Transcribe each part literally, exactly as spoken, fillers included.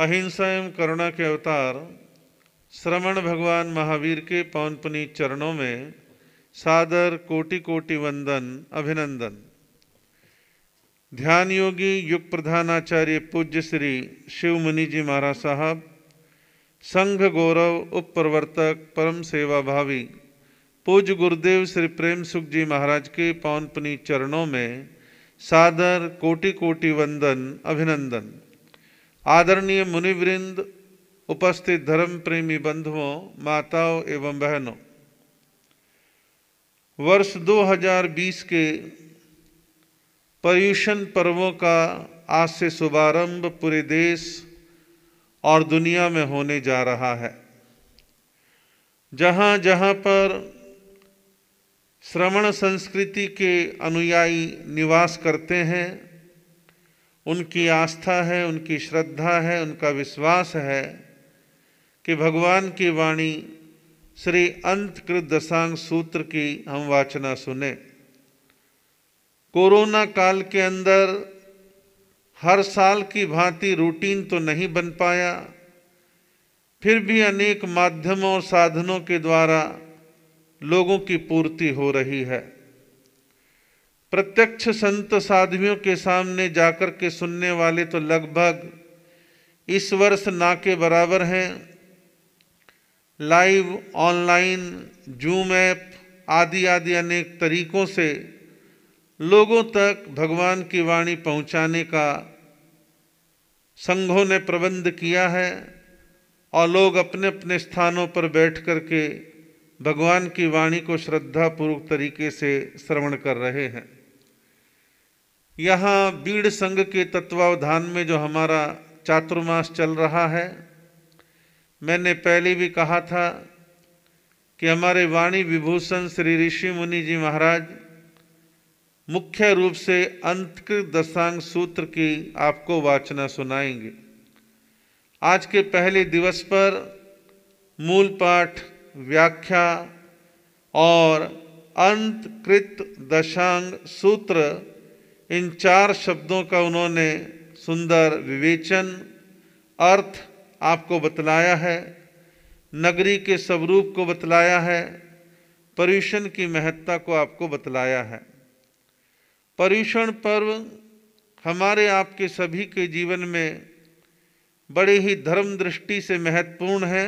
अहिंसा एवं करुणा के अवतार श्रवण भगवान महावीर के पवन पुनीत चरणों में सादर कोटि कोटि वंदन अभिनंदन। ध्यान योगी युग प्रधानाचार्य पूज्य श्री शिव मुनि जी महाराज साहब, संघ गौरव उप प्रवर्तक परम सेवा भावी पूज्य गुरुदेव श्री प्रेम सुख जी महाराज के पवन पुनीत चरणों में सादर कोटि कोटि वंदन अभिनंदन। आदरणीय मुनिवृंद, उपस्थित धर्म प्रेमी बंधुओं, माताओं एवं बहनों, वर्ष दो हज़ार बीस के पर्युषण पर्वों का आज से शुभारंभ पूरे देश और दुनिया में होने जा रहा है। जहाँ जहाँ पर श्रवण संस्कृति के अनुयायी निवास करते हैं, उनकी आस्था है, उनकी श्रद्धा है, उनका विश्वास है कि भगवान की वाणी श्री अंतकृत दशांग सूत्र की हम वाचना सुने। कोरोना काल के अंदर हर साल की भांति रूटीन तो नहीं बन पाया, फिर भी अनेक माध्यमों और साधनों के द्वारा लोगों की पूर्ति हो रही है। प्रत्यक्ष संत साधुओं के सामने जाकर के सुनने वाले तो लगभग इस वर्ष ना के बराबर हैं। लाइव, ऑनलाइन, जूम ऐप आदि आदि अनेक तरीकों से लोगों तक भगवान की वाणी पहुंचाने का संघों ने प्रबंध किया है और लोग अपने अपने स्थानों पर बैठ कर के भगवान की वाणी को श्रद्धापूर्वक तरीके से श्रवण कर रहे हैं। यहाँ बीड़ संघ के तत्वावधान में जो हमारा चातुर्मास चल रहा है, मैंने पहले भी कहा था कि हमारे वाणी विभूषण श्री ऋषि मुनि जी महाराज मुख्य रूप से अंतकृत दशांग सूत्र की आपको वाचना सुनाएंगे। आज के पहले दिवस पर मूल पाठ, व्याख्या और अंतकृत दशांग सूत्र, इन चार शब्दों का उन्होंने सुंदर विवेचन, अर्थ आपको बतलाया है, नगरी के स्वरूप को बतलाया है, पर्युषण की महत्ता को आपको बतलाया है। पर्युषण पर्व हमारे आपके सभी के जीवन में बड़े ही धर्म दृष्टि से महत्वपूर्ण है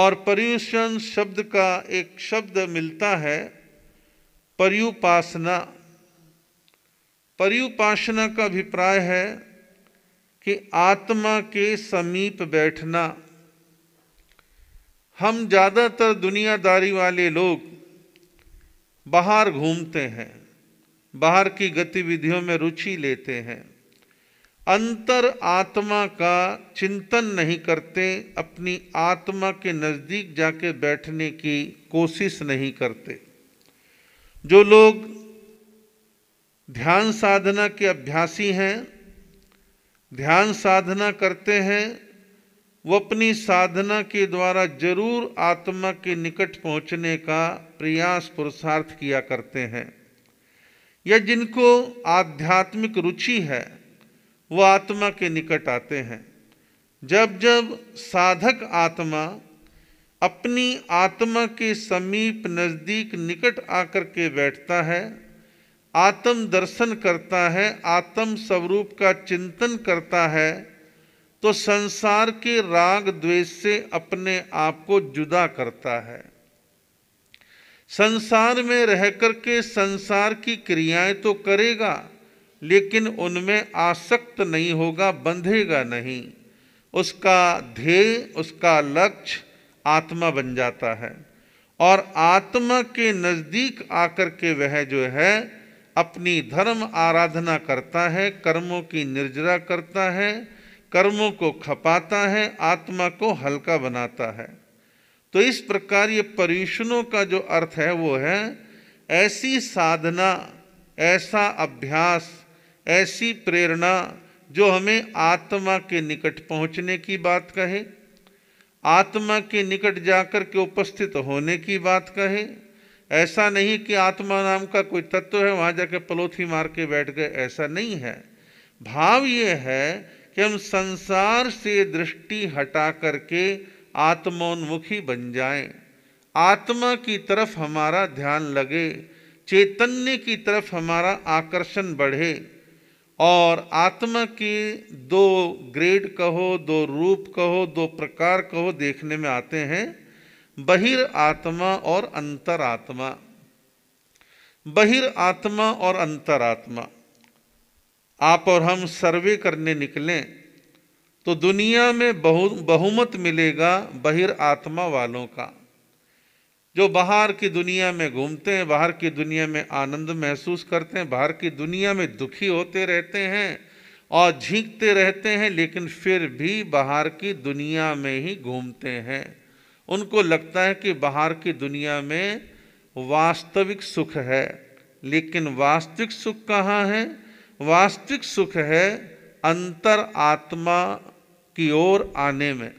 और पर्युषण शब्द का एक शब्द मिलता है पर्युपासना। पर्युपासना का अभिप्राय है कि आत्मा के समीप बैठना। हम ज़्यादातर दुनियादारी वाले लोग बाहर घूमते हैं, बाहर की गतिविधियों में रुचि लेते हैं, अंतर आत्मा का चिंतन नहीं करते, अपनी आत्मा के नज़दीक जाके बैठने की कोशिश नहीं करते। जो लोग ध्यान साधना के अभ्यासी हैं, ध्यान साधना करते हैं, वो अपनी साधना के द्वारा जरूर आत्मा के निकट पहुँचने का प्रयास पुरुषार्थ किया करते हैं। या जिनको आध्यात्मिक रुचि है वो आत्मा के निकट आते हैं। जब जब साधक आत्मा अपनी आत्मा के समीप नज़दीक निकट आकर के बैठता है, आत्म दर्शन करता है, आत्म स्वरूप का चिंतन करता है, तो संसार के राग द्वेष से अपने आप को जुदा करता है। संसार में रह कर के संसार की क्रियाएं तो करेगा, लेकिन उनमें आसक्त नहीं होगा, बंधेगा नहीं। उसका ध्येय, उसका लक्ष्य आत्मा बन जाता है और आत्मा के नज़दीक आकर के वह जो है अपनी धर्म आराधना करता है, कर्मों की निर्जरा करता है, कर्मों को खपाता है, आत्मा को हल्का बनाता है। तो इस प्रकार ये पर्युषणों का जो अर्थ है वो है ऐसी साधना, ऐसा अभ्यास, ऐसी प्रेरणा जो हमें आत्मा के निकट पहुँचने की बात कहे, आत्मा के निकट जाकर के उपस्थित होने की बात कहे। ऐसा नहीं कि आत्मा नाम का कोई तत्व है, वहाँ जाके पलोथी मार के बैठ गए, ऐसा नहीं है। भाव ये है एवं संसार से दृष्टि हटा करके आत्मोन्मुखी बन जाएं, आत्मा की तरफ हमारा ध्यान लगे, चैतन्य की तरफ हमारा आकर्षण बढ़े। और आत्मा के दो ग्रेड कहो, दो रूप कहो, दो प्रकार कहो देखने में आते हैं, बहिर आत्मा और अंतरात्मा। बहिर आत्मा और अंतरात्मा। आप और हम सर्वे करने निकलें तो दुनिया में बहु बहुमत मिलेगा बहिर आत्मा वालों का, जो बाहर की दुनिया में घूमते हैं, बाहर की दुनिया में आनंद महसूस करते हैं, बाहर की दुनिया में दुखी होते रहते हैं और झींकते रहते हैं, लेकिन फिर भी बाहर की दुनिया में ही घूमते हैं। उनको लगता है कि बाहर की दुनिया में वास्तविक सुख है, लेकिन वास्तविक सुख कहाँ है? वास्तविक सुख है अंतर आत्मा की ओर आने में।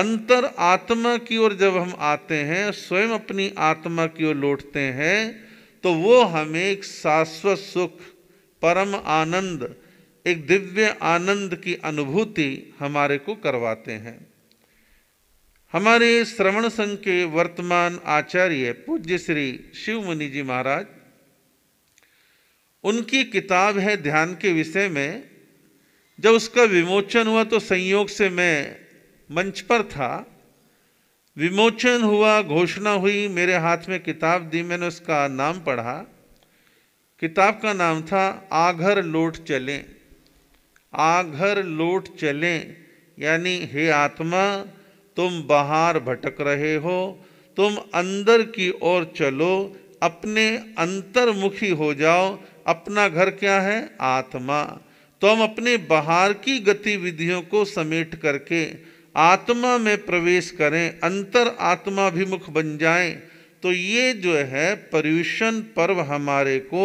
अंतर आत्मा की ओर जब हम आते हैं, स्वयं अपनी आत्मा की ओर लौटते हैं, तो वो हमें एक शाश्वत सुख, परम आनंद, एक दिव्य आनंद की अनुभूति हमारे को करवाते हैं। हमारे श्रवण संघ के वर्तमान आचार्य पूज्य श्री शिव मुनि जी महाराज, उनकी किताब है ध्यान के विषय में। जब उसका विमोचन हुआ तो संयोग से मैं मंच पर था। विमोचन हुआ, घोषणा हुई, मेरे हाथ में किताब दी, मैंने उसका नाम पढ़ा। किताब का नाम था आघर लौट चलें। आघर लौट चलें यानी हे आत्मा, तुम बाहर भटक रहे हो, तुम अंदर की ओर चलो, अपने अंतर्मुखी हो जाओ। अपना घर क्या है? आत्मा। तो हम अपने बाहर की गतिविधियों को समेट करके आत्मा में प्रवेश करें, अंतर आत्माभिमुख बन जाएं, तो ये जो है पर्युषण पर्व हमारे को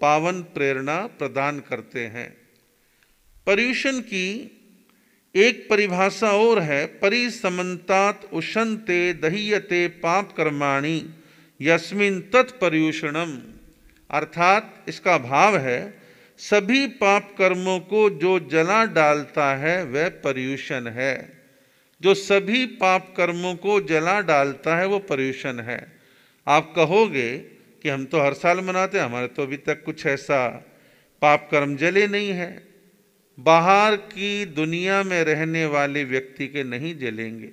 पावन प्रेरणा प्रदान करते हैं। पर्युषण की एक परिभाषा और है, परिसमन्तात् उशन्ते दह्यते पाप कर्माणि यस्मिन् तत्पर्युषणम। अर्थात इसका भाव है सभी पाप कर्मों को जो जला डालता है वह पर्युषण है। जो सभी पाप कर्मों को जला डालता है वो पर्युषण है। आप कहोगे कि हम तो हर साल मनाते हैं, हमारे तो अभी तक कुछ ऐसा पाप कर्म जले नहीं है। बाहर की दुनिया में रहने वाले व्यक्ति के नहीं जलेंगे।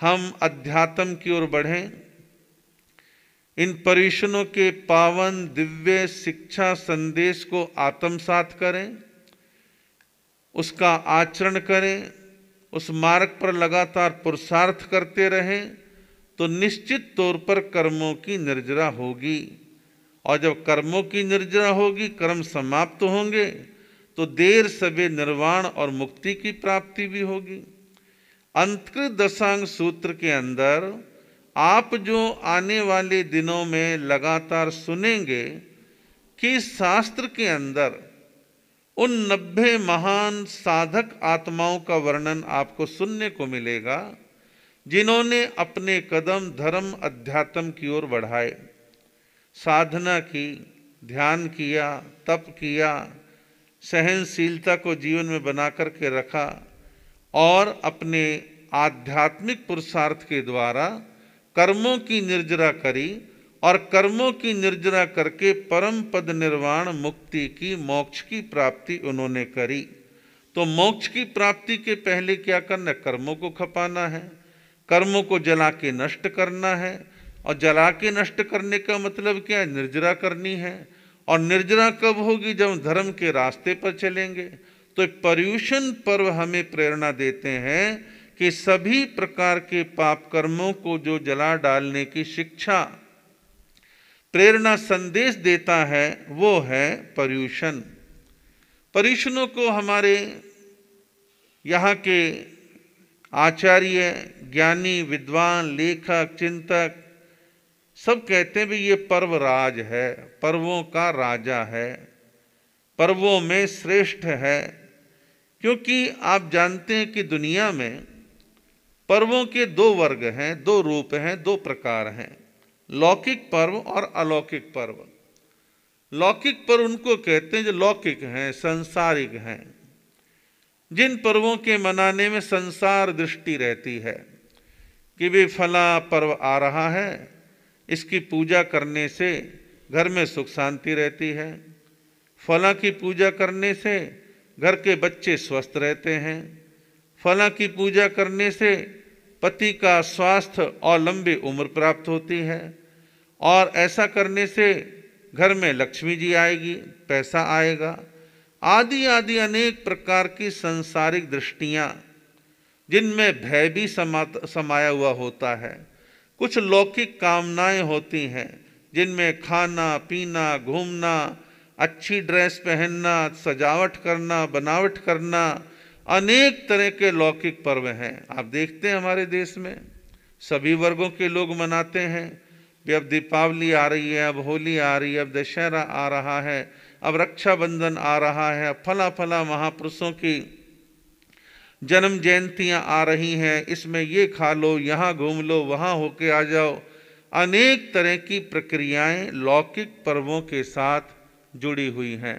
हम अध्यात्म की ओर बढ़ें, इन पर्युषणों के पावन दिव्य शिक्षा संदेश को आत्मसात करें, उसका आचरण करें, उस मार्ग पर लगातार पुरुषार्थ करते रहें, तो निश्चित तौर पर कर्मों की निर्जरा होगी। और जब कर्मों की निर्जरा होगी, कर्म समाप्त होंगे, तो देर सबे निर्वाण और मुक्ति की प्राप्ति भी होगी। अंतकृत दशांग सूत्र के अंदर आप जो आने वाले दिनों में लगातार सुनेंगे कि शास्त्र के अंदर उन नब्बे महान साधक आत्माओं का वर्णन आपको सुनने को मिलेगा, जिन्होंने अपने कदम धर्म अध्यात्म की ओर बढ़ाए, साधना की, ध्यान किया, तप किया, सहनशीलता को जीवन में बना करके रखा और अपने आध्यात्मिक पुरुषार्थ के द्वारा कर्मों की निर्जरा करी और कर्मों की निर्जरा करके परम पद निर्वाण मुक्ति की, मोक्ष की प्राप्ति उन्होंने करी। तो मोक्ष की प्राप्ति के पहले क्या करना है? कर्मों को खपाना है, कर्मों को जला के नष्ट करना है। और जला के नष्ट करने का मतलब क्या है? निर्जरा करनी है। और निर्जरा कब होगी? जब धर्म के रास्ते पर चलेंगे। तो पर्युषण पर्व हमें प्रेरणा देते हैं कि सभी प्रकार के पाप कर्मों को जो जला डालने की शिक्षा, प्रेरणा, संदेश देता है वो है पर्युषण। पर्युषणों को हमारे यहाँ के आचार्य, ज्ञानी, विद्वान, लेखक, चिंतक सब कहते हैं भी ये पर्व राज है, पर्वों का राजा है, पर्वों में श्रेष्ठ है। क्योंकि आप जानते हैं कि दुनिया में पर्वों के दो वर्ग हैं, दो रूप हैं, दो प्रकार हैं, लौकिक पर्व और अलौकिक पर्व। लौकिक पर्व उनको कहते हैं जो लौकिक हैं, संसारिक हैं। जिन पर्वों के मनाने में संसार दृष्टि रहती है कि वे फला पर्व आ रहा है, इसकी पूजा करने से घर में सुख शांति रहती है, फला की पूजा करने से घर के बच्चे स्वस्थ रहते हैं, फला की पूजा करने से पति का स्वास्थ्य और लंबी उम्र प्राप्त होती है, और ऐसा करने से घर में लक्ष्मी जी आएगी, पैसा आएगा, आदि आदि अनेक प्रकार की सांसारिक दृष्टियाँ जिनमें भय भी समा समाया हुआ होता है। कुछ लौकिक कामनाएं होती हैं जिनमें खाना पीना, घूमना, अच्छी ड्रेस पहनना, सजावट करना, बनावट करना, अनेक तरह के लौकिक पर्व हैं। आप देखते हैं हमारे देश में सभी वर्गों के लोग मनाते हैं कि अब दीपावली आ रही है, अब होली आ रही है, अब दशहरा आ रहा है, अब रक्षाबंधन आ रहा है, फला फला महापुरुषों की जन्म जयंतियाँ आ रही हैं, इसमें ये खा लो, यहाँ घूम लो, वहाँ होके आ जाओ। अनेक तरह की प्रक्रियाएं लौकिक पर्वों के साथ जुड़ी हुई हैं।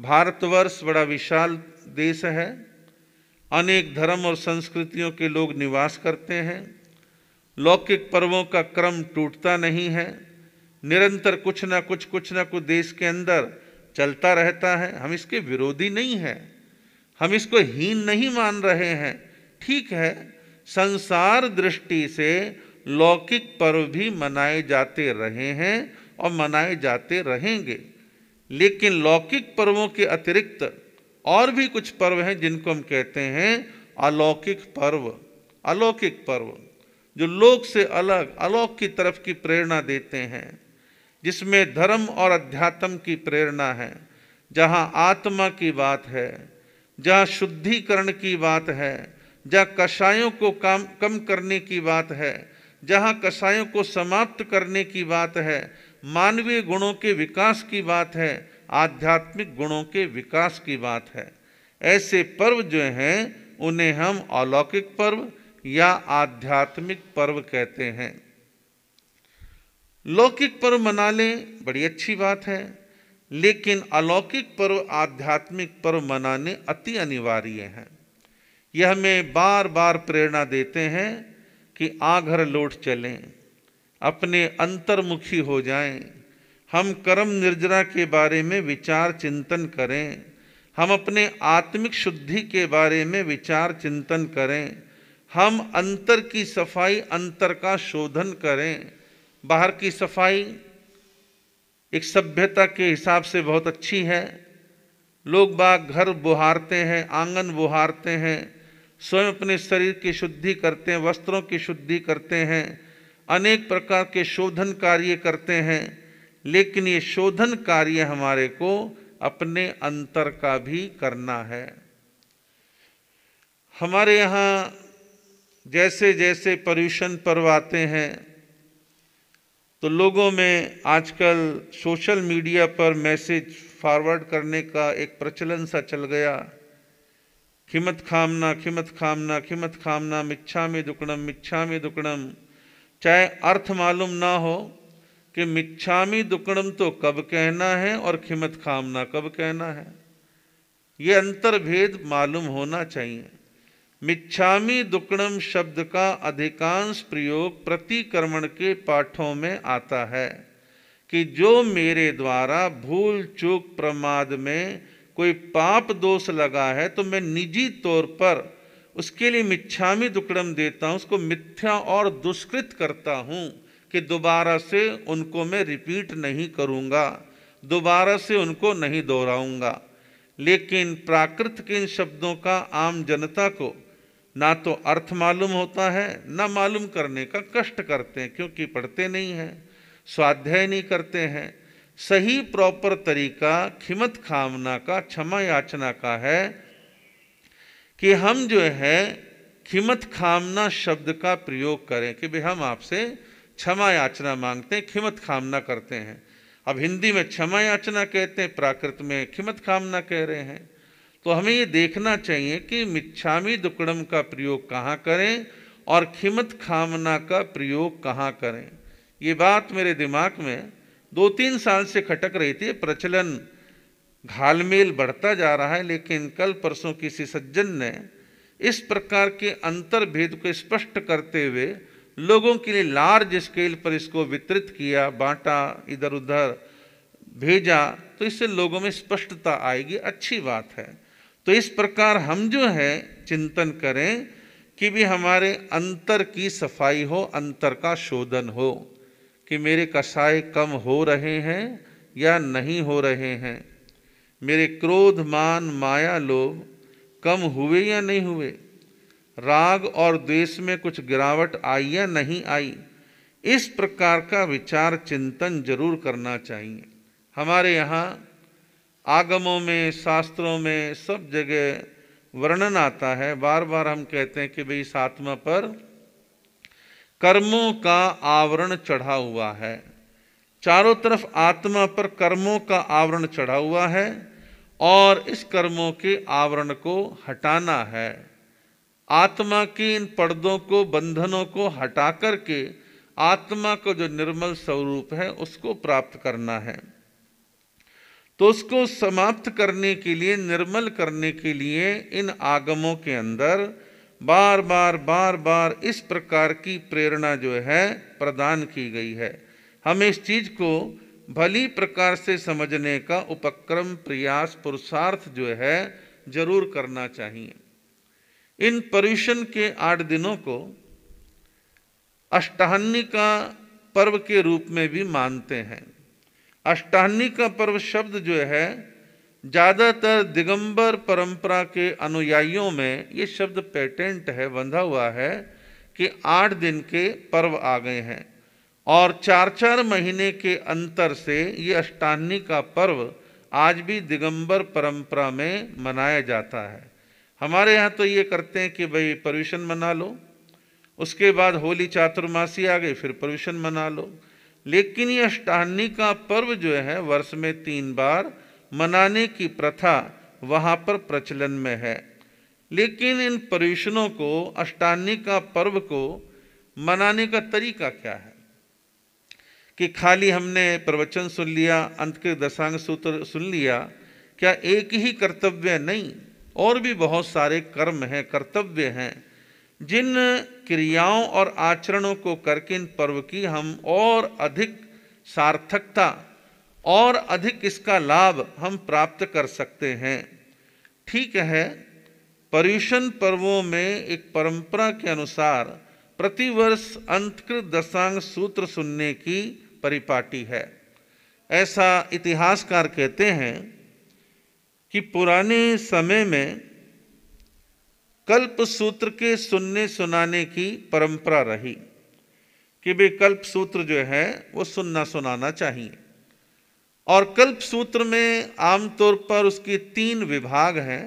भारतवर्ष बड़ा विशाल देश है, अनेक धर्म और संस्कृतियों के लोग निवास करते हैं। लौकिक पर्वों का क्रम टूटता नहीं है, निरंतर कुछ ना कुछ कुछ ना कुछ देश के अंदर चलता रहता है। हम इसके विरोधी नहीं हैं, हम इसको हीन नहीं मान रहे हैं। ठीक है, संसार दृष्टि से लौकिक पर्व भी मनाए जाते रहे हैं और मनाए जाते रहेंगे, लेकिन लौकिक पर्वों के अतिरिक्त और भी कुछ पर्व हैं जिनको हम कहते हैं अलौकिक पर्व। अलौकिक पर्व जो लोक से अलग, अलोक की तरफ की प्रेरणा देते हैं, जिसमें धर्म और अध्यात्म की प्रेरणा है, जहाँ आत्मा की बात है, जहाँ शुद्धिकरण की बात है, जहाँ कषायों को काम कम करने की बात है, जहाँ कषायों को समाप्त करने की बात है, मानवीय गुणों के विकास की बात है, आध्यात्मिक गुणों के विकास की बात है। ऐसे पर्व जो हैं उन्हें हम अलौकिक पर्व या आध्यात्मिक पर्व कहते हैं। लौकिक पर्व मना लें, बड़ी अच्छी बात है, लेकिन अलौकिक पर्व, आध्यात्मिक पर्व मनाने अति अनिवार्य हैं। यह हमें बार बार प्रेरणा देते हैं कि आघर लौट चलें, अपने अंतर्मुखी हो जाएं, हम कर्म निर्जरा के बारे में विचार चिंतन करें, हम अपने आत्मिक शुद्धि के बारे में विचार चिंतन करें, हम अंतर की सफाई, अंतर का शोधन करें। बाहर की सफाई एक सभ्यता के हिसाब से बहुत अच्छी है, लोग बाग घर बुहारते हैं, आंगन बुहारते हैं, स्वयं अपने शरीर की शुद्धि करते हैं, वस्त्रों की शुद्धि करते हैं, अनेक प्रकार के शोधन कार्य करते हैं, लेकिन ये शोधन कार्य हमारे को अपने अंतर का भी करना है। हमारे यहाँ जैसे जैसे पर्युषण पर्व आते हैं तो लोगों में आजकल सोशल मीडिया पर मैसेज फॉरवर्ड करने का एक प्रचलन सा चल गया। खिमत खामना, खिमत खामना, खिमत खामना, मिच्छामी दुक्कडम, मिच्छामी दुक्कडम। चाहे अर्थ मालूम ना हो कि मिच्छामी दुक्कडम तो कब कहना है और खिमत खामना कब कहना है, ये अंतर्भेद मालूम होना चाहिए। मिच्छामी दुक्कडम शब्द का अधिकांश प्रयोग प्रतिक्रमण के पाठों में आता है कि जो मेरे द्वारा भूल चूक प्रमाद में कोई पाप दोष लगा है तो मैं निजी तौर पर उसके लिए मिच्छामी दुक्कडम देता हूँ, उसको मिथ्या और दुष्कृत करता हूँ कि दोबारा से उनको मैं रिपीट नहीं करूँगा, दोबारा से उनको नहीं दोहराऊँगा। लेकिन प्राकृत के इन शब्दों का आम जनता को ना तो अर्थ मालूम होता है, ना मालूम करने का कष्ट करते हैं, क्योंकि पढ़ते नहीं हैं, स्वाध्याय नहीं करते हैं। सही प्रॉपर तरीका खिमत खामना का, क्षमा याचना का है कि हम जो है खिमत खामना शब्द का प्रयोग करें कि भाई हम आपसे क्षमा याचना मांगते हैं, खिमत खामना करते हैं। अब हिंदी में क्षमा याचना कहते हैं, प्राकृत में खिमत खामना कह रहे हैं। तो हमें ये देखना चाहिए कि मिच्छामी दुक्कडम का प्रयोग कहाँ करें और खिमत खामना का प्रयोग कहाँ करें। ये बात मेरे दिमाग में दो तीन साल से खटक रही थी। प्रचलन घालमेल बढ़ता जा रहा है, लेकिन कल परसों किसी सज्जन ने इस प्रकार के अंतर भेद को स्पष्ट करते हुए लोगों के लिए लार्ज स्केल पर इसको वितरित किया, बांटा, इधर उधर भेजा, तो इससे लोगों में स्पष्टता आएगी, अच्छी बात है। तो इस प्रकार हम जो है चिंतन करें कि भी हमारे अंतर की सफाई हो, अंतर का शोधन हो, कि मेरे कषाय कम हो रहे हैं या नहीं हो रहे हैं, मेरे क्रोध, मान, माया, लोभ कम हुए या नहीं हुए, राग और द्वेष में कुछ गिरावट आई या नहीं आई। इस प्रकार का विचार चिंतन जरूर करना चाहिए। हमारे यहाँ आगमों में, शास्त्रों में, सब जगह वर्णन आता है, बार बार हम कहते हैं कि भाई इस आत्मा पर कर्मों का आवरण चढ़ा हुआ है, चारों तरफ आत्मा पर कर्मों का आवरण चढ़ा हुआ है और इस कर्मों के आवरण को हटाना है। आत्मा के इन पर्दों को, बंधनों को हटा करके आत्मा का जो निर्मल स्वरूप है उसको प्राप्त करना है। तो उसको समाप्त करने के लिए, निर्मल करने के लिए इन आगमों के अंदर बार बार बार बार इस प्रकार की प्रेरणा जो है प्रदान की गई है। हमें इस चीज़ को भली प्रकार से समझने का उपक्रम, प्रयास, पुरुषार्थ जो है जरूर करना चाहिए। इन पर्युषण के आठ दिनों को अष्टाह्निका पर्व के रूप में भी मानते हैं। अष्टाह्निका पर्व शब्द जो है ज़्यादातर दिगंबर परंपरा के अनुयायियों में ये शब्द पेटेंट है, बंधा हुआ है कि आठ दिन के पर्व आ गए हैं और चार चार महीने के अंतर से ये अष्टाह्निका पर्व आज भी दिगंबर परंपरा में मनाया जाता है। हमारे यहाँ तो ये करते हैं कि भाई पर्युषण मना लो, उसके बाद होली चातुर्मासी आ गई, फिर पर्युषण मना लो। लेकिन ये अष्टाह्निका पर्व जो है वर्ष में तीन बार मनाने की प्रथा वहाँ पर प्रचलन में है। लेकिन इन पर्युषणों को, अष्टाह्निका पर्व को मनाने का तरीका क्या है कि खाली हमने प्रवचन सुन लिया, अंतकृत दशांग सूत्र सुन लिया, क्या एक ही कर्तव्य नहीं? और भी बहुत सारे कर्म हैं, कर्तव्य हैं, जिन क्रियाओं और आचरणों को करके इन पर्व की हम और अधिक सार्थकता और अधिक इसका लाभ हम प्राप्त कर सकते हैं। ठीक है, पर्युषण पर्वों में एक परंपरा के अनुसार प्रतिवर्ष अंतकृत दशांग सूत्र सुनने की परिपाटी है। ऐसा इतिहासकार कहते हैं कि पुराने समय में कल्प सूत्र के सुनने सुनाने की परंपरा रही कि भाई कल्प सूत्र जो है वो सुनना सुनाना चाहिए। और कल्प सूत्र में आमतौर पर उसके तीन विभाग हैं।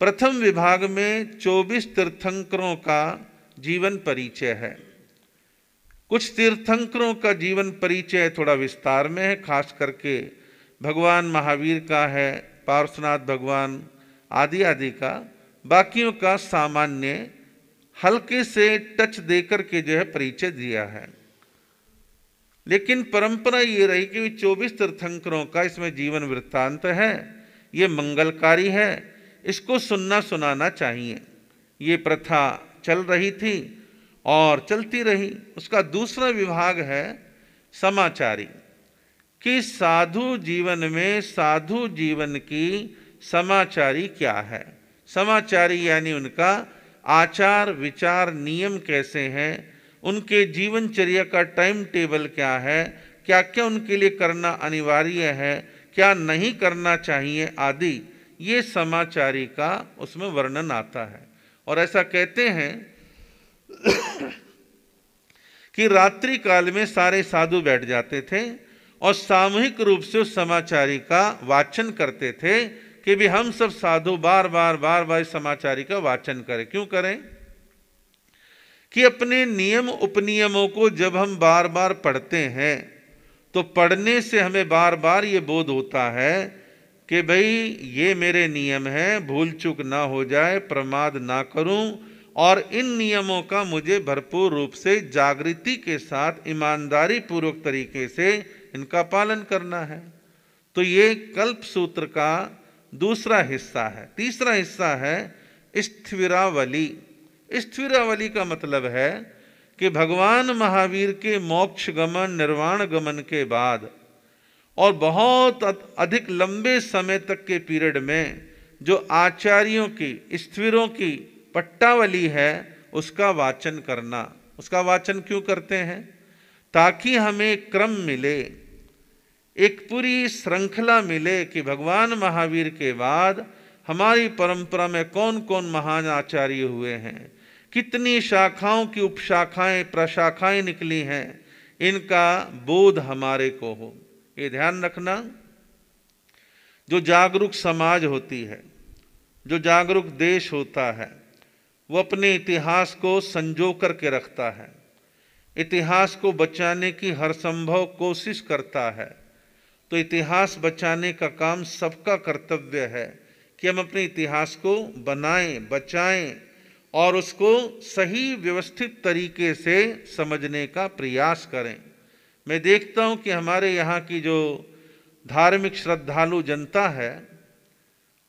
प्रथम विभाग में चौबीस तीर्थंकरों का जीवन परिचय है। कुछ तीर्थंकरों का जीवन परिचय थोड़ा विस्तार में है, खास करके भगवान महावीर का है, पार्श्वनाथ भगवान आदि आदि का। बाकियों का सामान्य हल्के से टच देकर के जो है परिचय दिया है। लेकिन परंपरा ये रही कि चौबीस तीर्थंकरों का इसमें जीवन वृत्तांत है, ये मंगलकारी है, इसको सुनना सुनाना चाहिए। ये प्रथा चल रही थी और चलती रही। उसका दूसरा विभाग है समाचारी, कि साधु जीवन में साधु जीवन की समाचारी क्या है। समाचारी यानी उनका आचार, विचार, नियम कैसे हैं, उनके जीवनचर्या का टाइम टेबल क्या है, क्या क्या उनके लिए करना अनिवार्य है, क्या नहीं करना चाहिए आदि, ये समाचारी का उसमें वर्णन आता है। और ऐसा कहते हैं कि रात्रि काल में सारे साधु बैठ जाते थे और सामूहिक रूप से उस समाचारी का वाचन करते थे कि भी हम सब साधु बार बार बार बार समाचारी का वाचन करें। क्यों करें? कि अपने नियम उपनियमों को जब हम बार बार पढ़ते हैं तो पढ़ने से हमें बार बार ये बोध होता है कि भाई ये मेरे नियम हैं, भूल चूक ना हो जाए, प्रमाद ना करूं, और इन नियमों का मुझे भरपूर रूप से जागृति के साथ ईमानदारी पूर्वक तरीके से इनका पालन करना है। तो ये कल्प सूत्र का दूसरा हिस्सा है। तीसरा हिस्सा है स्थविरावली। स्थविरावली का मतलब है कि भगवान महावीर के मोक्ष गमन निर्वाण गमन के बाद और बहुत अधिक लंबे समय तक के पीरियड में जो आचार्यों की स्थविरों की पट्टावली है उसका वाचन करना। उसका वाचन क्यों करते हैं? ताकि हमें क्रम मिले, एक पूरी श्रृंखला मिले कि भगवान महावीर के बाद हमारी परंपरा में कौन कौन महान आचार्य हुए हैं, कितनी शाखाओं की उपशाखाएं प्रशाखाएं निकली हैं, इनका बोध हमारे को हो। ये ध्यान रखना, जो जागरूक समाज होती है, जो जागरूक देश होता है, वो अपने इतिहास को संजो करके रखता है, इतिहास को बचाने की हर संभव कोशिश करता है। तो इतिहास बचाने का काम सबका कर्तव्य है कि हम अपने इतिहास को बनाएं, बचाएं और उसको सही व्यवस्थित तरीके से समझने का प्रयास करें। मैं देखता हूं कि हमारे यहाँ की जो धार्मिक श्रद्धालु जनता है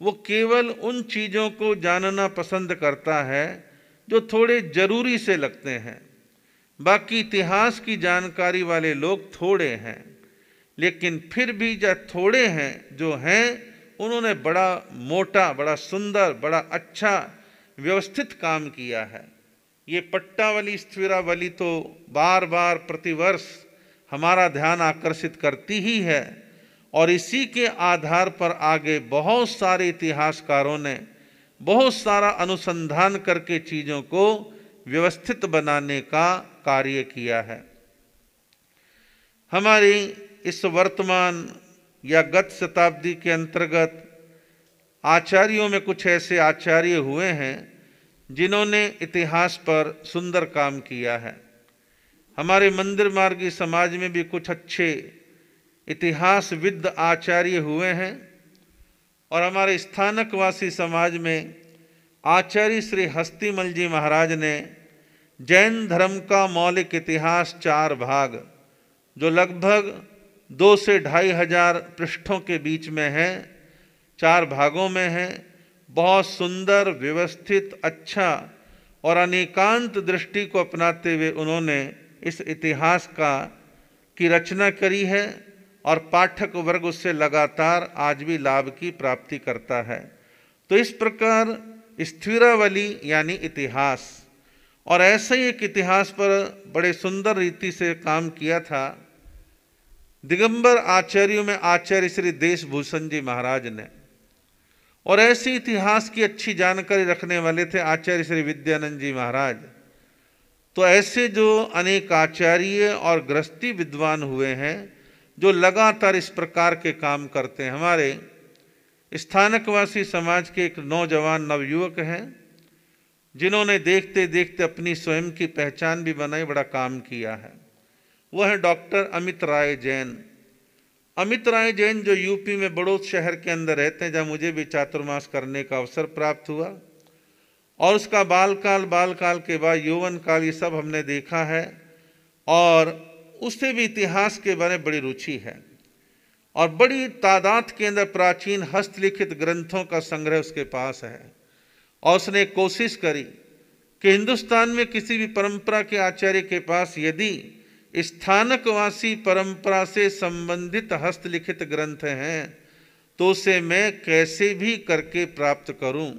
वो केवल उन चीज़ों को जानना पसंद करता है जो थोड़े ज़रूरी से लगते हैं। बाकी इतिहास की जानकारी वाले लोग थोड़े हैं, लेकिन फिर भी जो थोड़े हैं जो हैं उन्होंने बड़ा मोटा, बड़ा सुंदर, बड़ा अच्छा व्यवस्थित काम किया है। ये पट्टावली स्थविरावली तो बार बार प्रतिवर्ष हमारा ध्यान आकर्षित करती ही है और इसी के आधार पर आगे बहुत सारे इतिहासकारों ने बहुत सारा अनुसंधान करके चीज़ों को व्यवस्थित बनाने का कार्य किया है। हमारी इस वर्तमान या गत शताब्दी के अंतर्गत आचार्यों में कुछ ऐसे आचार्य हुए हैं जिन्होंने इतिहास पर सुंदर काम किया है। हमारे मंदिर मार्गी समाज में भी कुछ अच्छे इतिहासविद आचार्य हुए हैं और हमारे स्थानकवासी समाज में आचार्य श्री हस्तीमल जी महाराज ने जैन धर्म का मौलिक इतिहास चार भाग, जो लगभग दो से ढाई हजार पृष्ठों के बीच में है, चार भागों में है, बहुत सुंदर व्यवस्थित अच्छा और अनेकांत दृष्टि को अपनाते हुए उन्होंने इस इतिहास का की रचना करी है और पाठक वर्ग उससे लगातार आज भी लाभ की प्राप्ति करता है। तो इस प्रकार स्थविरावली यानी इतिहास, और ऐसे ही एक इतिहास पर बड़े सुंदर रीति से काम किया था दिगंबर आचार्यों में आचार्य श्री देशभूषण जी महाराज ने, और ऐसे इतिहास की अच्छी जानकारी रखने वाले थे आचार्य श्री विद्यानंद जी महाराज। तो ऐसे जो अनेक आचार्य और गृहस्थी विद्वान हुए हैं जो लगातार इस प्रकार के काम करते हैं। हमारे स्थानकवासी समाज के एक नौजवान नवयुवक हैं जिन्होंने देखते देखते अपनी स्वयं की पहचान भी बनाई, बड़ा काम किया है। वह है डॉक्टर अमित राय जैन। अमित राय जैन जो यूपी में बड़ौद शहर के अंदर रहते हैं, जहाँ मुझे भी चातुर्मास करने का अवसर प्राप्त हुआ और उसका बालकाल, बालकाल के बाद यौवन काल, ये सब हमने देखा है और उससे भी इतिहास के बारे में बड़ी रुचि है और बड़ी तादाद के अंदर प्राचीन हस्तलिखित ग्रंथों का संग्रह उसके पास है। और उसने कोशिश करी कि हिंदुस्तान में किसी भी परंपरा के आचार्य के पास यदि स्थानकवासी परंपरा से संबंधित हस्तलिखित ग्रंथ हैं तो उसे मैं कैसे भी करके प्राप्त करूं।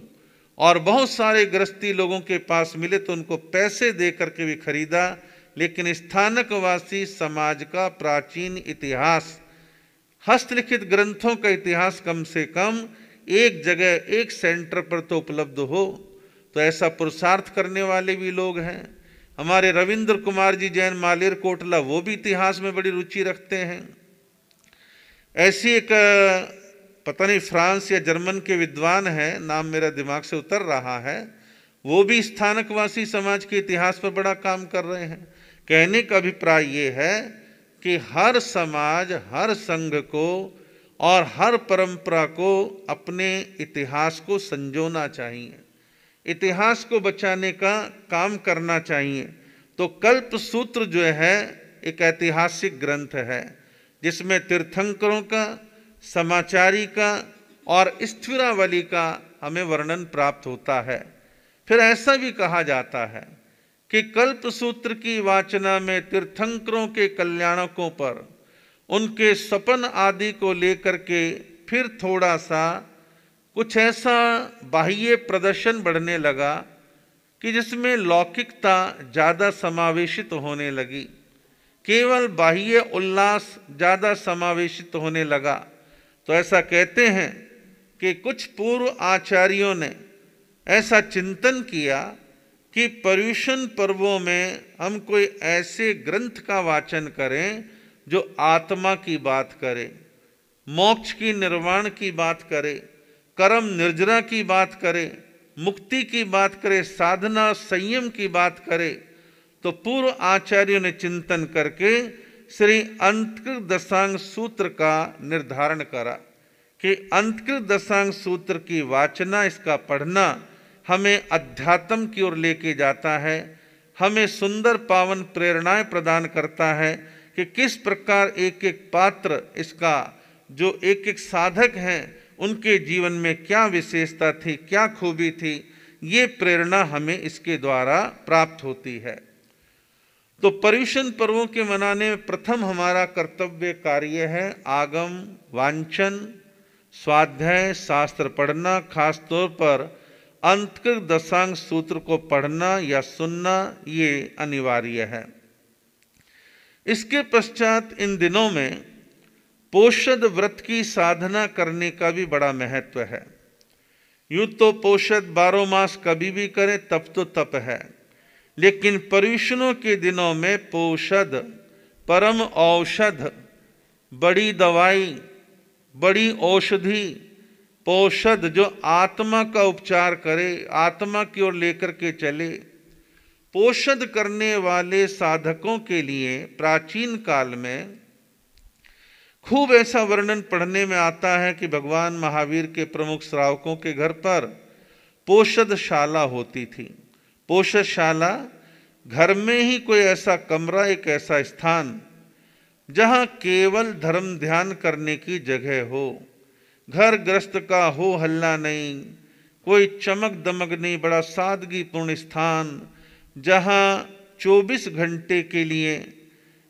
और बहुत सारे गृहस्थी लोगों के पास मिले तो उनको पैसे दे करके भी खरीदा, लेकिन स्थानकवासी समाज का प्राचीन इतिहास, हस्तलिखित ग्रंथों का इतिहास कम से कम एक जगह, एक सेंटर पर तो उपलब्ध हो। तो ऐसा पुरुषार्थ करने वाले भी लोग हैं। हमारे रविंद्र कुमार जी जैन मालेर कोटला, वो भी इतिहास में बड़ी रुचि रखते हैं। ऐसी एक पता नहीं फ्रांस या जर्मन के विद्वान हैं, नाम मेरा दिमाग से उतर रहा है, वो भी स्थानकवासी समाज के इतिहास पर बड़ा काम कर रहे हैं। कहने का अभिप्राय ये है कि हर समाज, हर संघ को और हर परंपरा को अपने इतिहास को संजोना चाहिए, इतिहास को बचाने का काम करना चाहिए। तो कल्प सूत्र जो है एक ऐतिहासिक ग्रंथ है जिसमें तीर्थंकरों का, समाचारी का और स्थविरावली का हमें वर्णन प्राप्त होता है। फिर ऐसा भी कहा जाता है कि कल्प सूत्र की वाचना में तीर्थंकरों के कल्याणकों पर उनके सपन आदि को लेकर के फिर थोड़ा सा कुछ ऐसा बाह्य प्रदर्शन बढ़ने लगा कि जिसमें लौकिकता ज़्यादा समावेशित होने लगी, केवल बाह्य उल्लास ज़्यादा समावेशित होने लगा। तो ऐसा कहते हैं कि कुछ पूर्व आचार्यों ने ऐसा चिंतन किया कि पर्युषण पर्वों में हम कोई ऐसे ग्रंथ का वाचन करें जो आत्मा की बात करे, मोक्ष की निर्वाण की बात करे, कर्म निर्जरा की बात करे, मुक्ति की बात करे, साधना संयम की बात करे। तो पूर्व आचार्यों ने चिंतन करके श्री अंतकृत दशांग सूत्र का निर्धारण करा कि अंतकृत दशांग सूत्र की वाचना, इसका पढ़ना हमें अध्यात्म की ओर लेके जाता है, हमें सुंदर पावन प्रेरणाएं प्रदान करता है कि किस प्रकार एक एक पात्र इसका, जो एक एक साधक हैं, उनके जीवन में क्या विशेषता थी, क्या खूबी थी, ये प्रेरणा हमें इसके द्वारा प्राप्त होती है। तो पर्युषण पर्वों के मनाने में प्रथम हमारा कर्तव्य कार्य है आगम, वांछन, स्वाध्याय, शास्त्र पढ़ना, खासतौर पर अंतकृत दशांग सूत्र को पढ़ना या सुनना ये अनिवार्य है। इसके पश्चात इन दिनों में पोषध व्रत की साधना करने का भी बड़ा महत्व है। यूँ तो पोषध बारह मास कभी भी करें तप तो तप है, लेकिन पर्युषणों के दिनों में पोषध परम औषध, बड़ी दवाई, बड़ी औषधि, पोषध जो आत्मा का उपचार करे, आत्मा की ओर लेकर के चले। पोषध करने वाले साधकों के लिए प्राचीन काल में खूब ऐसा वर्णन पढ़ने में आता है कि भगवान महावीर के प्रमुख श्रावकों के घर पर पोषधशाला होती थी। पोषधशाला घर में ही कोई ऐसा कमरा, एक ऐसा स्थान जहाँ केवल धर्म ध्यान करने की जगह हो, घर गृहस्थ का हो हल्ला नहीं, कोई चमक दमक नहीं, बड़ा सादगीपूर्ण स्थान जहाँ चौबीस घंटे के लिए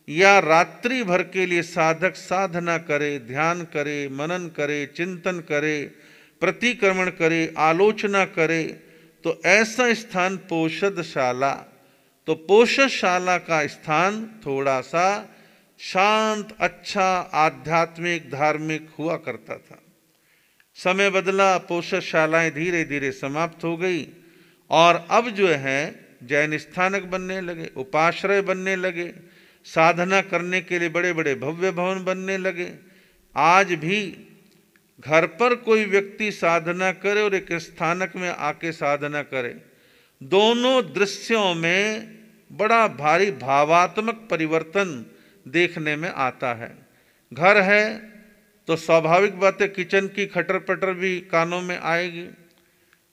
या रात्रि भर के लिए साधक साधना करे, ध्यान करे, मनन करे, चिंतन करे, प्रतिक्रमण करे, आलोचना करे। तो ऐसा स्थान पोषधशाला। तो पोषधशाला का स्थान थोड़ा सा शांत, अच्छा, आध्यात्मिक, धार्मिक हुआ करता था। समय बदला, पोषधशालाएँ धीरे धीरे समाप्त हो गई और अब जो है जैन स्थानक बनने लगे, उपाश्रय बनने लगे, साधना करने के लिए बड़े बड़े भव्य भवन बनने लगे। आज भी घर पर कोई व्यक्ति साधना करे और एक स्थानक में आके साधना करे, दोनों दृश्यों में बड़ा भारी भावात्मक परिवर्तन देखने में आता है। घर है तो स्वाभाविक बात है किचन की खटर पटर भी कानों में आएगी,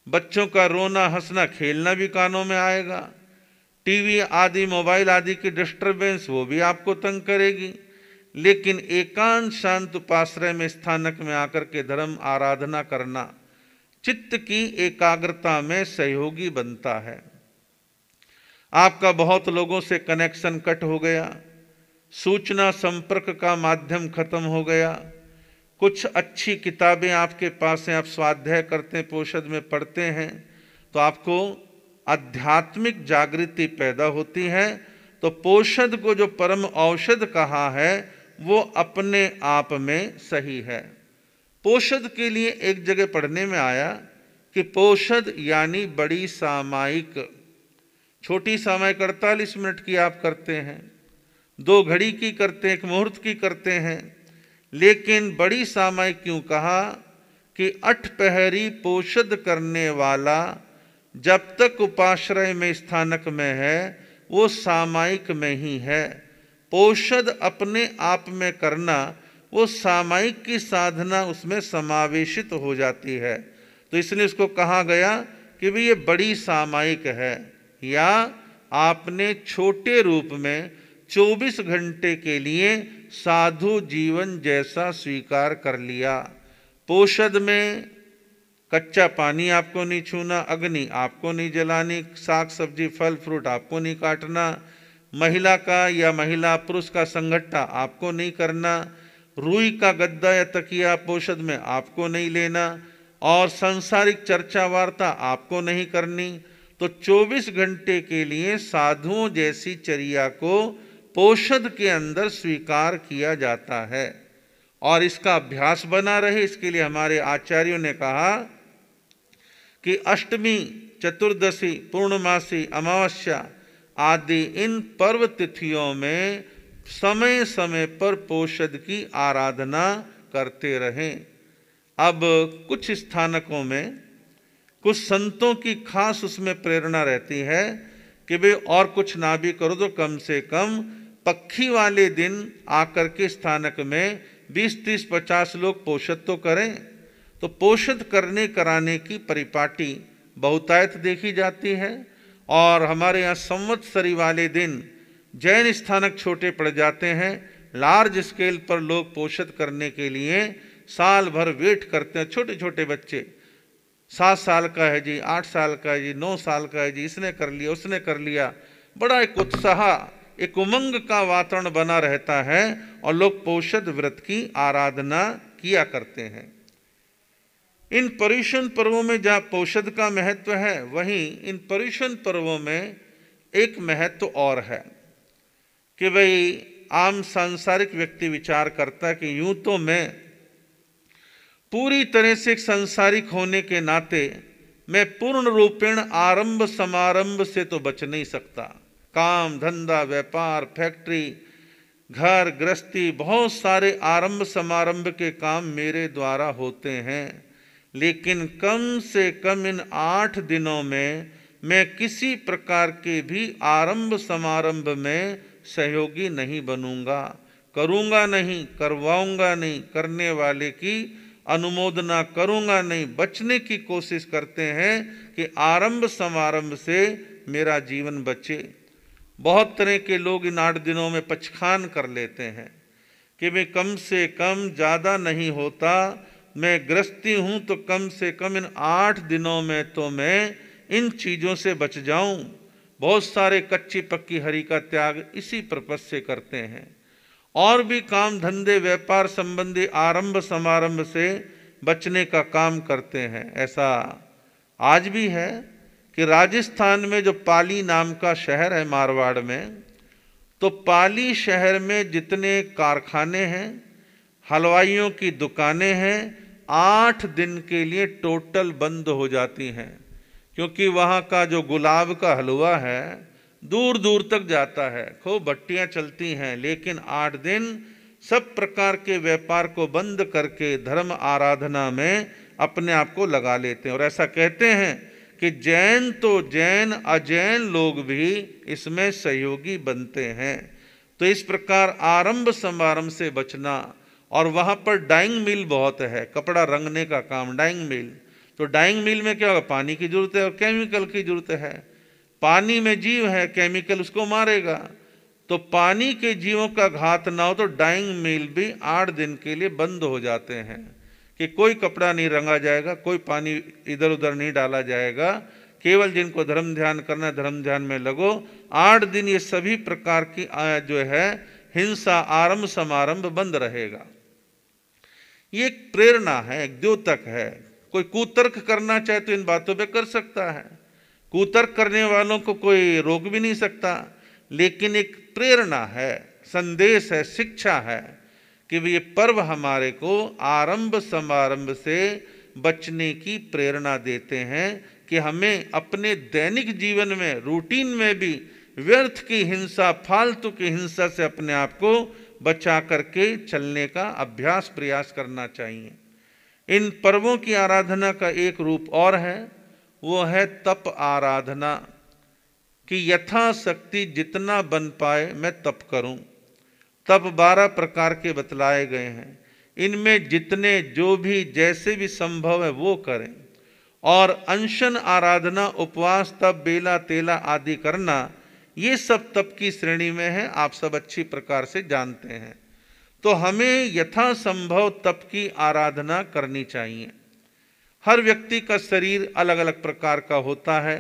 बच्चों का रोना हंसना खेलना भी कानों में आएगा, टीवी आदि मोबाइल आदि की डिस्टर्बेंस वो भी आपको तंग करेगी। लेकिन एकांत शांत उपाश्रय में, स्थानक में आकर के धर्म आराधना करना चित्त की एकाग्रता में सहयोगी बनता है। आपका बहुत लोगों से कनेक्शन कट हो गया, सूचना संपर्क का माध्यम खत्म हो गया, कुछ अच्छी किताबें आपके पास हैं, आप स्वाध्याय करते हैं, पोषध में पढ़ते हैं, तो आपको आध्यात्मिक जागृति पैदा होती है। तो पोषध को जो परम औषध कहा है वो अपने आप में सही है। पोषध के लिए एक जगह पढ़ने में आया कि पोषध यानी बड़ी सामायिक, छोटी सामायिक अड़तालीस मिनट की आप करते हैं, दो घड़ी की करते हैं, एक मुहूर्त की करते हैं, लेकिन बड़ी सामायिक क्यों कहा कि अठ पहरी पोषध करने वाला जब तक उपाश्रय में, स्थानक में है, वो सामायिक में ही है। पोषध अपने आप में करना वो सामायिक की साधना उसमें समावेशित हो जाती है। तो इसलिए उसको कहा गया कि भी ये बड़ी सामायिक है, या आपने छोटे रूप में चौबीस घंटे के लिए साधु जीवन जैसा स्वीकार कर लिया। पोषध में कच्चा पानी आपको नहीं छूना, अग्नि आपको नहीं जलानी, साग सब्जी फल फ्रूट आपको नहीं काटना, महिला का या महिला पुरुष का संगठा आपको नहीं करना, रूई का गद्दा या तकिया पोषध में आपको नहीं लेना और सांसारिक चर्चा वार्ता आपको नहीं करनी। तो चौबीस घंटे के लिए साधुओं जैसी चर्या को पोषध के अंदर स्वीकार किया जाता है और इसका अभ्यास बना रहे, इसके लिए हमारे आचार्यों ने कहा कि अष्टमी, चतुर्दशी, पूर्णमासी, अमावस्या आदि इन पर्व तिथियों में समय समय पर पोषध की आराधना करते रहें। अब कुछ स्थानकों में कुछ संतों की खास उसमें प्रेरणा रहती है कि भाई और कुछ ना भी करो तो कम से कम पक्षी वाले दिन आकर के स्थानक में बीस तीस पचास लोग पोषध तो करें। तो पोषध करने कराने की परिपाटी बहुतायत देखी जाती है और हमारे यहाँ संवत्सरी वाले दिन जैन स्थानक छोटे पड़ जाते हैं, लार्ज स्केल पर लोग पोषध करने के लिए साल भर वेट करते हैं। छोटे छोटे बच्चे, सात साल का है जी, आठ साल का है जी, नौ साल का है जी, इसने कर लिया उसने कर लिया, बड़ा एक उत्साह, एक उमंग का वातावरण बना रहता है और लोग पोषध व्रत की आराधना किया करते हैं। इन पर्युषण पर्वों में जहाँ पोषध का महत्व है, वहीं इन पर्युषण पर्वों में एक महत्व और है कि भाई आम सांसारिक व्यक्ति विचार करता है कि यूँ तो मैं पूरी तरह से सांसारिक होने के नाते मैं पूर्ण रूपेण आरंभ समारंभ से तो बच नहीं सकता। काम धंधा, व्यापार, फैक्ट्री, घर गृहस्थी, बहुत सारे आरंभ समारंभ के काम मेरे द्वारा होते हैं, लेकिन कम से कम इन आठ दिनों में मैं किसी प्रकार के भी आरंभ समारंभ में सहयोगी नहीं बनूंगा, करूंगा नहीं, करवाऊंगा नहीं, करने वाले की अनुमोदना करूंगा नहीं। बचने की कोशिश करते हैं कि आरंभ समारंभ से मेरा जीवन बचे। बहुत तरह के लोग इन आठ दिनों में पचखान कर लेते हैं कि मैं कम से कम ज़्यादा नहीं होता, मैं गृहस्थी हूँ तो कम से कम इन आठ दिनों में तो मैं इन चीज़ों से बच जाऊँ। बहुत सारे कच्ची पक्की हरि का त्याग इसी पर्पस से करते हैं। और भी काम धंधे व्यापार संबंधी आरंभ समारंभ से बचने का काम करते हैं। ऐसा आज भी है कि राजस्थान में जो पाली नाम का शहर है मारवाड़ में, तो पाली शहर में जितने कारखाने हैं, हलवाइयों की दुकानें हैं, आठ दिन के लिए टोटल बंद हो जाती हैं, क्योंकि वहाँ का जो गुलाब का हलवा है दूर दूर तक जाता है, खूब भट्टियाँ चलती हैं, लेकिन आठ दिन सब प्रकार के व्यापार को बंद करके धर्म आराधना में अपने आप को लगा लेते हैं। और ऐसा कहते हैं कि जैन तो जैन अजैन लोग भी इसमें सहयोगी बनते हैं। तो इस प्रकार आरंभ समारंभ से बचना, और वहाँ पर डाइंग मिल बहुत है, कपड़ा रंगने का काम, डाइंग मिल। तो डाइंग मिल में क्या होगा, पानी की जरूरत है और केमिकल की जरूरत है। पानी में जीव है, केमिकल उसको मारेगा, तो पानी के जीवों का घात ना हो तो डाइंग मिल भी आठ दिन के लिए बंद हो जाते हैं कि कोई कपड़ा नहीं रंगा जाएगा, कोई पानी इधर उधर नहीं डाला जाएगा, केवल जिनको धर्म ध्यान करना धर्म ध्यान में लगो। आठ दिन ये सभी प्रकार की जो है हिंसा आरंभ समारंभ बंद रहेगा। ये एक प्रेरणा है, एक द्योतक है। कोई कुतर्क करना चाहे तो इन बातों पर कर सकता है, कुतर्क करने वालों को कोई रोक भी नहीं सकता, लेकिन एक प्रेरणा है, संदेश है, शिक्षा है कि ये पर्व हमारे को आरंभ समारंभ से बचने की प्रेरणा देते हैं कि हमें अपने दैनिक जीवन में, रूटीन में भी व्यर्थ की हिंसा, फालतू की हिंसा से अपने आप को बचा करके चलने का अभ्यास प्रयास करना चाहिए। इन पर्वों की आराधना का एक रूप और है, वो है तप आराधना कि यथाशक्ति जितना बन पाए मैं तप करूं। तप बारह प्रकार के बतलाए गए हैं, इनमें जितने जो भी जैसे भी संभव है वो करें। और अनशन आराधना, उपवास, तप, बेला तेला आदि करना, ये सब तप की श्रेणी में है, आप सब अच्छी प्रकार से जानते हैं। तो हमें यथासंभव तप की आराधना करनी चाहिए। हर व्यक्ति का शरीर अलग अलग प्रकार का होता है,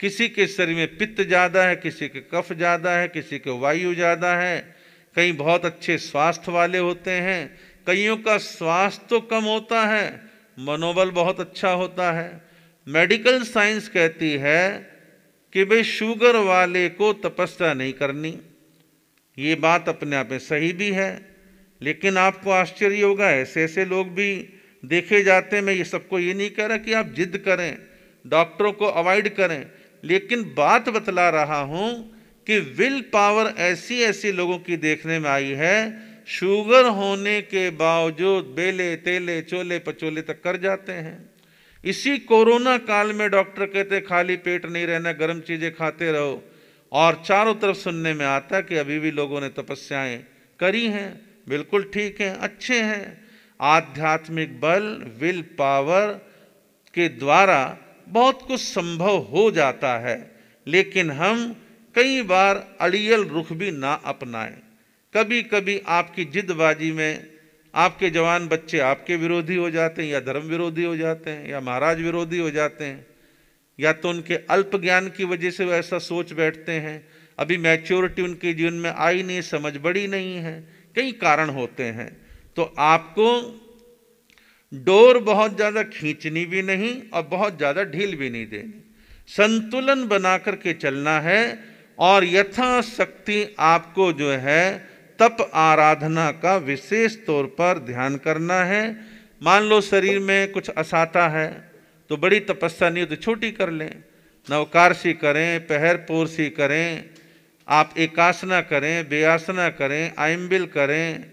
किसी के शरीर में पित्त ज़्यादा है, किसी के कफ ज़्यादा है, किसी के वायु ज़्यादा है, कई बहुत अच्छे स्वास्थ्य वाले होते हैं, कईयों का स्वास्थ्य तो कम होता है, मनोबल बहुत अच्छा होता है। मेडिकल साइंस कहती है कि भाई शुगर वाले को तपस्या नहीं करनी, ये बात अपने आप में सही भी है, लेकिन आपको आश्चर्य होगा ऐसे ऐसे लोग भी देखे जाते हैं। मैं ये सबको ये नहीं कह रहा कि आप जिद करें, डॉक्टरों को अवॉइड करें, लेकिन बात बतला रहा हूँ कि विल पावर ऐसी ऐसी लोगों की देखने में आई है, शुगर होने के बावजूद बेले तेले चोले पचोले तक कर जाते हैं। इसी कोरोना काल में डॉक्टर कहते खाली पेट नहीं रहना, गर्म चीज़ें खाते रहो, और चारों तरफ सुनने में आता कि अभी भी लोगों ने तपस्याएं करी हैं, बिल्कुल ठीक हैं, अच्छे हैं। आध्यात्मिक बल, विल पावर के द्वारा बहुत कुछ संभव हो जाता है, लेकिन हम कई बार अड़ियल रुख भी ना अपनाएं। कभी कभी आपकी जिदबाजी में आपके जवान बच्चे आपके विरोधी हो जाते हैं, या धर्म विरोधी हो जाते हैं, या महाराज विरोधी हो जाते हैं, या तो उनके अल्प ज्ञान की वजह से वो ऐसा सोच बैठते हैं, अभी मैच्योरिटी उनके जीवन में आई नहीं, समझ बड़ी नहीं है, कई कारण होते हैं। तो आपको डोर बहुत ज़्यादा खींचनी भी नहीं और बहुत ज़्यादा ढील भी नहीं देनी, संतुलन बना करके चलना है। और यथाशक्ति आपको जो है तप आराधना का विशेष तौर पर ध्यान करना है। मान लो शरीर में कुछ असाता है तो बड़ी तपस्या नहीं हो तो छोटी कर लें, नवकारसी करें, पहर पोरसी करें, आप एकासना करें, बेआसना करें, आइम्बिल करें,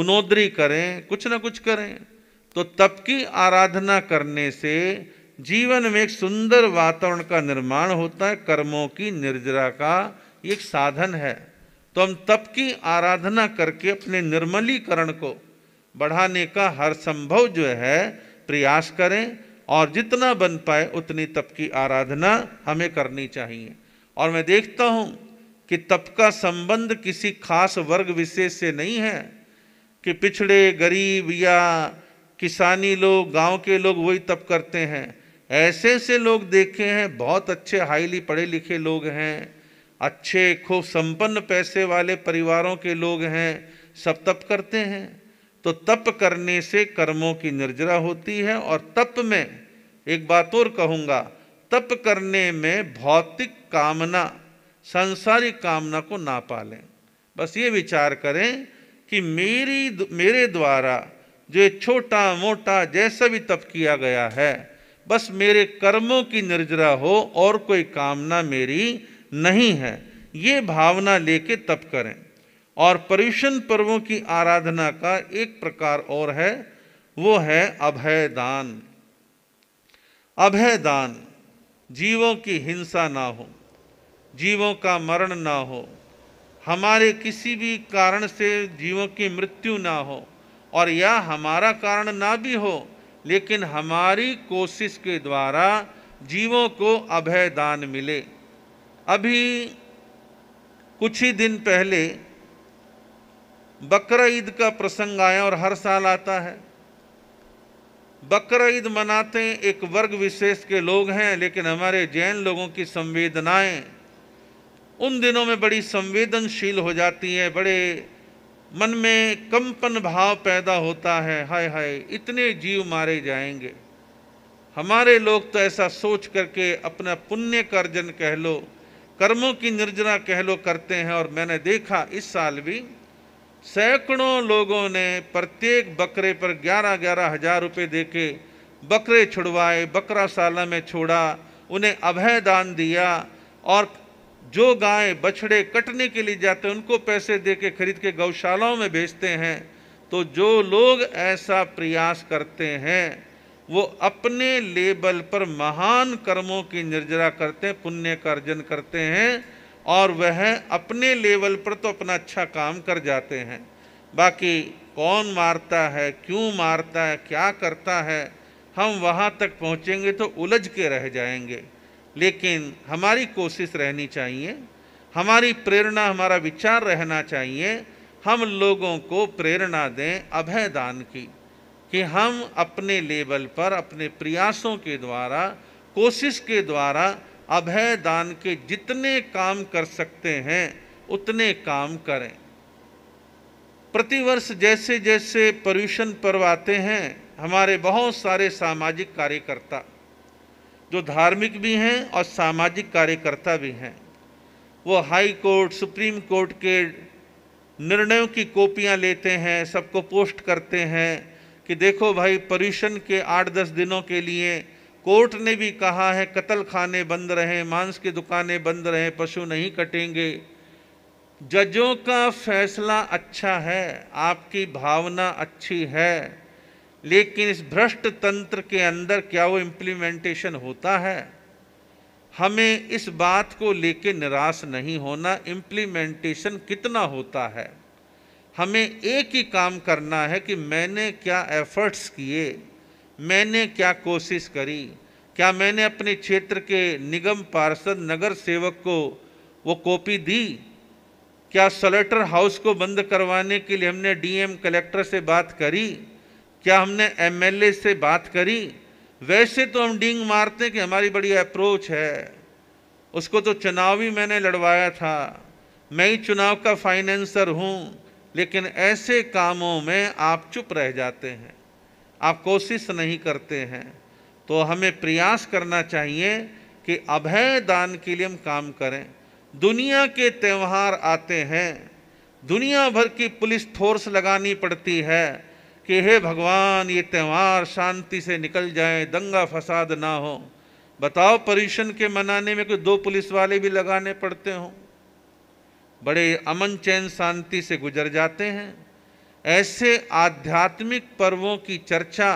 उनोद्री करें, कुछ ना कुछ करें। तो तप की आराधना करने से जीवन में एक सुंदर वातावरण का निर्माण होता है। कर्मों की निर्जरा का एक साधन है। तो हम तप की आराधना करके अपने निर्मलीकरण को बढ़ाने का हर संभव जो है प्रयास करें, और जितना बन पाए उतनी तप की आराधना हमें करनी चाहिए। और मैं देखता हूँ कि तप का संबंध किसी खास वर्ग विशेष से नहीं है कि पिछड़े, गरीब या किसानी लोग, गांव के लोग वही तप करते हैं। ऐसे से लोग देखे हैं, बहुत अच्छे हाईली पढ़े लिखे लोग हैं, अच्छे खूब संपन्न पैसे वाले परिवारों के लोग हैं, सब तप करते हैं। तो तप करने से कर्मों की निर्जरा होती है। और तप में एक बात और कहूँगा, तप करने में भौतिक कामना, सांसारिक कामना को ना पालें। बस ये विचार करें कि मेरी मेरे द्वारा जो छोटा मोटा जैसा भी तप किया गया है, बस मेरे कर्मों की निर्जरा हो और कोई कामना मेरी नहीं है, ये भावना लेके तप करें। और पर्युषण पर्वों की आराधना का एक प्रकार और है, वो है अभयदान। अभयदान, जीवों की हिंसा ना हो, जीवों का मरण ना हो, हमारे किसी भी कारण से जीवों की मृत्यु ना हो, और या हमारा कारण ना भी हो, लेकिन हमारी कोशिश के द्वारा जीवों को अभयदान मिले। अभी कुछ ही दिन पहले बकरा ईद का प्रसंग आया, और हर साल आता है। बकरा ईद मनाते एक वर्ग विशेष के लोग हैं, लेकिन हमारे जैन लोगों की संवेदनाएं उन दिनों में बड़ी संवेदनशील हो जाती है, बड़े मन में कंपन भाव पैदा होता है, हाय हाय इतने जीव मारे जाएंगे। हमारे लोग तो ऐसा सोच करके अपना पुण्य का अर्जन कह लो, कर्मों की निर्जरा कह लो करते हैं। और मैंने देखा इस साल भी सैकड़ों लोगों ने प्रत्येक बकरे पर ग्यारह ग्यारह हजार रुपये देके बकरे छुड़वाए, बकरा साला में छोड़ा, उन्हें अभयदान दिया, और जो गाय बछड़े कटने के लिए जाते हैं उनको पैसे देके खरीद के गौशालाओं में बेचते हैं। तो जो लोग ऐसा प्रयास करते हैं वो अपने लेवल पर महान कर्मों की निर्जरा करते हैं, पुण्य का अर्जन करते हैं, और वह अपने लेवल पर तो अपना अच्छा काम कर जाते हैं। बाकी कौन मारता है, क्यों मारता है, क्या करता है, हम वहाँ तक पहुँचेंगे तो उलझ के रह जाएंगे। लेकिन हमारी कोशिश रहनी चाहिए, हमारी प्रेरणा, हमारा विचार रहना चाहिए हम लोगों को प्रेरणा दें अभयदान की, कि हम अपने लेवल पर अपने प्रयासों के द्वारा, कोशिश के द्वारा अभयदान के जितने काम कर सकते हैं उतने काम करें। प्रतिवर्ष जैसे जैसे पर्युषण पर्व आते हैं, हमारे बहुत सारे सामाजिक कार्यकर्ता जो धार्मिक भी हैं और सामाजिक कार्यकर्ता भी हैं, वो हाई कोर्ट सुप्रीम कोर्ट के निर्णयों की कॉपियाँ लेते हैं, सबको पोस्ट करते हैं कि देखो भाई पर्युषण के आठ दस दिनों के लिए कोर्ट ने भी कहा है कत्ल खाने बंद रहें, मांस की दुकानें बंद रहें, पशु नहीं कटेंगे। जजों का फैसला अच्छा है, आपकी भावना अच्छी है, लेकिन इस भ्रष्ट तंत्र के अंदर क्या वो इम्प्लीमेंटेशन होता है? हमें इस बात को लेके निराश नहीं होना, इम्प्लीमेंटेशन कितना होता है। हमें एक ही काम करना है कि मैंने क्या एफर्ट्स किए, मैंने क्या कोशिश करी, क्या मैंने अपने क्षेत्र के निगम पार्षद नगर सेवक को वो कॉपी दी, क्या सॉलिटर हाउस को बंद करवाने के लिए हमने डीएम कलेक्टर से बात करी, क्या हमने एमएलए से बात करी। वैसे तो हम डींग मारते हैं कि हमारी बड़ी अप्रोच है, उसको तो चुनाव ही मैंने लड़वाया था, मैं ही चुनाव का फाइनेंसर हूँ, लेकिन ऐसे कामों में आप चुप रह जाते हैं, आप कोशिश नहीं करते हैं। तो हमें प्रयास करना चाहिए कि अभय दान के लिए हम काम करें। दुनिया के त्यौहार आते हैं, दुनिया भर की पुलिस फोर्स लगानी पड़ती है कि हे भगवान ये त्यौहार शांति से निकल जाए, दंगा फसाद ना हो। बताओ पर्युषण के मनाने में कोई दो पुलिस वाले भी लगाने पड़ते हों, बड़े अमन चैन शांति से गुजर जाते हैं। ऐसे आध्यात्मिक पर्वों की चर्चा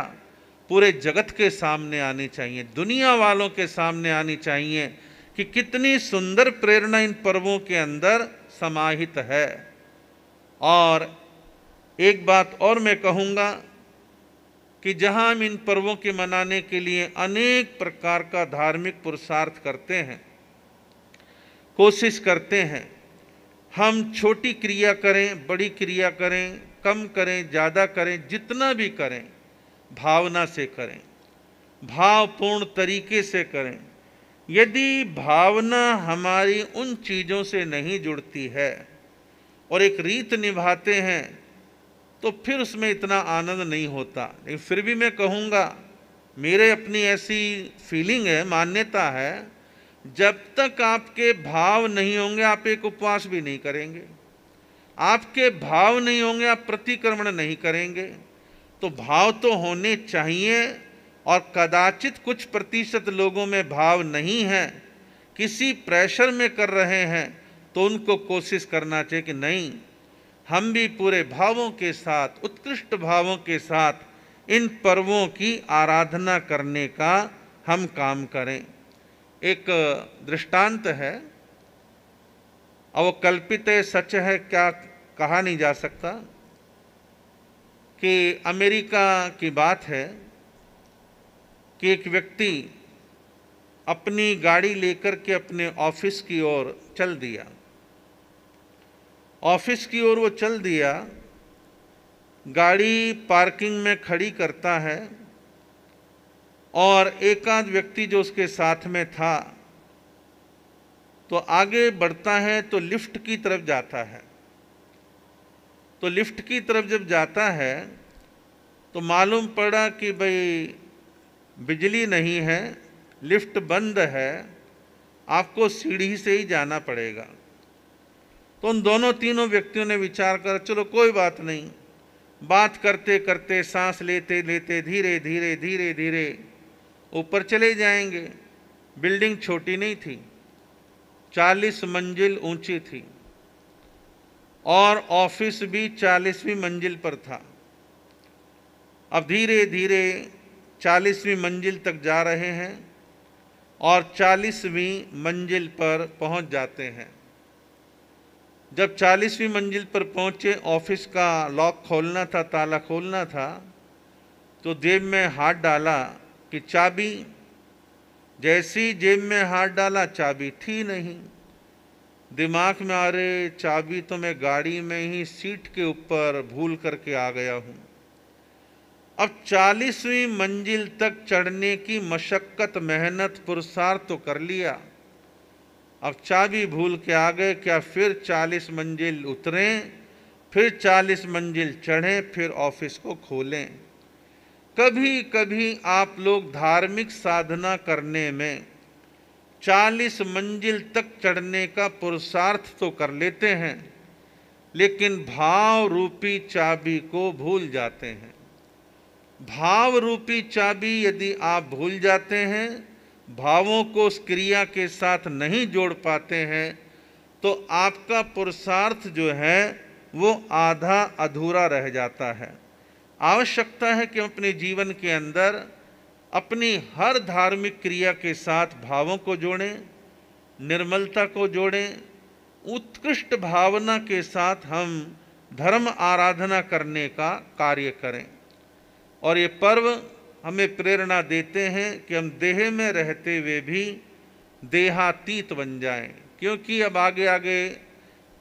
पूरे जगत के सामने आनी चाहिए, दुनिया वालों के सामने आनी चाहिए कि कितनी सुंदर प्रेरणा इन पर्वों के अंदर समाहित है। और एक बात और मैं कहूँगा कि जहाँ हम इन पर्वों के मनाने के लिए अनेक प्रकार का धार्मिक पुरुषार्थ करते हैं, कोशिश करते हैं, हम छोटी क्रिया करें, बड़ी क्रिया करें, कम करें, ज़्यादा करें, जितना भी करें भावना से करें, भावपूर्ण तरीके से करें। यदि भावना हमारी उन चीज़ों से नहीं जुड़ती है और एक रीत निभाते हैं तो फिर उसमें इतना आनंद नहीं होता। लेकिन फिर भी मैं कहूँगा, मेरे अपनी ऐसी फीलिंग है, मान्यता है, जब तक आपके भाव नहीं होंगे आप एक उपवास भी नहीं करेंगे, आपके भाव नहीं होंगे आप प्रतिक्रमण नहीं करेंगे। तो भाव तो होने चाहिए, और कदाचित कुछ प्रतिशत लोगों में भाव नहीं है, किसी प्रेशर में कर रहे हैं, तो उनको कोशिश करना चाहिए कि नहीं, हम भी पूरे भावों के साथ, उत्कृष्ट भावों के साथ इन पर्वों की आराधना करने का हम काम करें। एक दृष्टांत है, अब वो कल्पित है, सच है क्या कहा नहीं जा सकता, कि अमेरिका की बात है कि एक व्यक्ति अपनी गाड़ी लेकर के अपने ऑफिस की ओर चल दिया। ऑफिस की ओर वो चल दिया, गाड़ी पार्किंग में खड़ी करता है, और एकाध व्यक्ति जो उसके साथ में था तो आगे बढ़ता है तो लिफ्ट की तरफ जाता है। तो लिफ्ट की तरफ जब जाता है तो मालूम पड़ा कि भाई बिजली नहीं है, लिफ्ट बंद है, आपको सीढ़ी से ही जाना पड़ेगा। तो उन दोनों तीनों व्यक्तियों ने विचार कर, चलो कोई बात नहीं, बात करते करते सांस लेते लेते धीरे धीरे धीरे धीरे ऊपर चले जाएंगे। बिल्डिंग छोटी नहीं थी, चालीस मंजिल ऊंची थी, और ऑफिस भी चालीसवीं मंजिल पर था। अब धीरे धीरे चालीसवीं मंजिल तक जा रहे हैं और चालीसवीं मंजिल पर पहुंच जाते हैं। जब चालीसवीं मंजिल पर पहुँचे, ऑफिस का लॉक खोलना था, ताला खोलना था, तो जेब में हाथ डाला कि चाबी, जैसी जेब में हाथ डाला चाबी थी नहीं। दिमाग में आ रहे चाबी तो मैं गाड़ी में ही सीट के ऊपर भूल करके आ गया हूँ। अब चालीसवीं मंजिल तक चढ़ने की मशक्कत मेहनत पुरुषार्थ तो कर लिया, अब चाबी भूल के आ गए, क्या फिर चालीस मंजिल उतरें, फिर चालीस मंजिल चढ़ें, फिर ऑफिस को खोलें। कभी कभी आप लोग धार्मिक साधना करने में चालीस मंजिल तक चढ़ने का पुरुषार्थ तो कर लेते हैं, लेकिन भाव रूपी चाबी को भूल जाते हैं। भाव रूपी चाबी यदि आप भूल जाते हैं, भावों को उस क्रिया के साथ नहीं जोड़ पाते हैं, तो आपका पुरुषार्थ जो है वो आधा अधूरा रह जाता है। आवश्यकता है कि अपने जीवन के अंदर अपनी हर धार्मिक क्रिया के साथ भावों को जोड़ें, निर्मलता को जोड़ें, उत्कृष्ट भावना के साथ हम धर्म आराधना करने का कार्य करें। और ये पर्व हमें प्रेरणा देते हैं कि हम देह में रहते हुए भी देहातीत बन जाएं, क्योंकि अब आगे आगे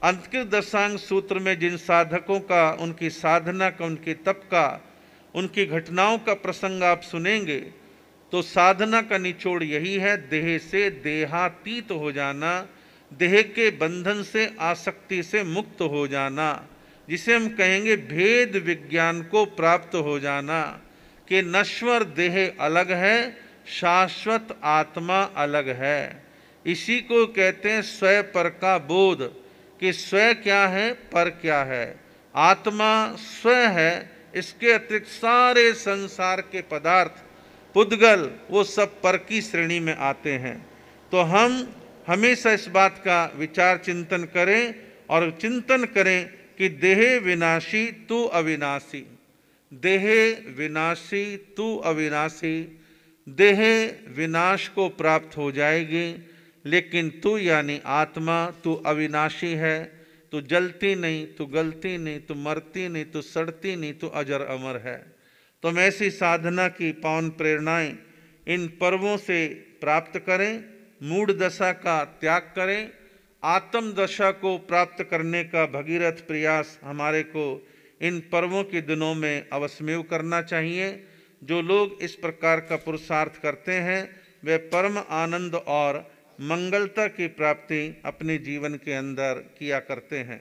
अंतकृत दशांग सूत्र में जिन साधकों का, उनकी साधना का, उनके तप का, उनकी घटनाओं का प्रसंग आप सुनेंगे, तो साधना का निचोड़ यही है, देह से देहातीत हो जाना, देह के बंधन से आसक्ति से मुक्त हो जाना, जिसे हम कहेंगे भेद विज्ञान को प्राप्त हो जाना कि नश्वर देह अलग है, शाश्वत आत्मा अलग है। इसी को कहते हैं स्वय पर का बोध, कि स्वय क्या है, पर क्या है। आत्मा स्वय है, इसके अतिरिक्त सारे संसार के पदार्थ पुद्गल वो सब पर की श्रेणी में आते हैं। तो हम हमेशा इस बात का विचार चिंतन करें और चिंतन करें कि देह विनाशी तू अविनाशी, देह विनाशी तू अविनाशी। देह विनाश को प्राप्त हो जाएगी, लेकिन तू यानी आत्मा तू अविनाशी है। तू जलती नहीं, तू गलती नहीं, तू मरती नहीं, तू सड़ती नहीं, तू अजर अमर है। तो हम ऐसी साधना की पावन प्रेरणाएं इन पर्वों से प्राप्त करें, मूढ़ दशा का त्याग करें, आत्म दशा को प्राप्त करने का भगीरथ प्रयास हमारे को इन पर्वों के दिनों में अवश्यमेव करना चाहिए। जो लोग इस प्रकार का पुरुषार्थ करते हैं वे परम आनंद और मंगलता की प्राप्ति अपने जीवन के अंदर किया करते हैं।